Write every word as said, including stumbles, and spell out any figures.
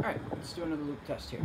Alright, let's do another loop test here.